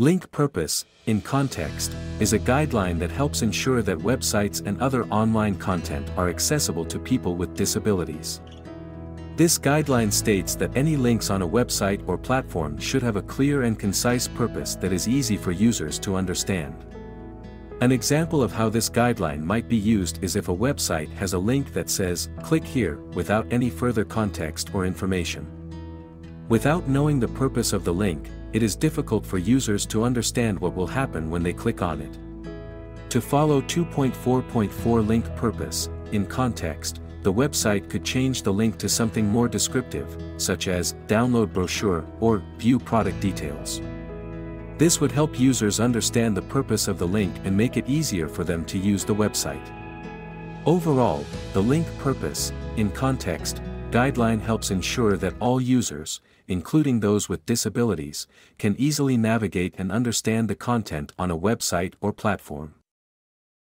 Link purpose, in context, is a guideline that helps ensure that websites and other online content are accessible to people with disabilities. This guideline states that any links on a website or platform should have a clear and concise purpose that is easy for users to understand. An example of how this guideline might be used is if a website has a link that says, "Click here," without any further context or information. Without knowing the purpose of the link, it is difficult for users to understand what will happen when they click on it. To follow 2.4.4 link purpose, in context, the website could change the link to something more descriptive, such as "download brochure" or "view product details." This would help users understand the purpose of the link and make it easier for them to use the website. Overall, the link purpose, in context, guideline helps ensure that all users, including those with disabilities, can easily navigate and understand the content on a website or platform.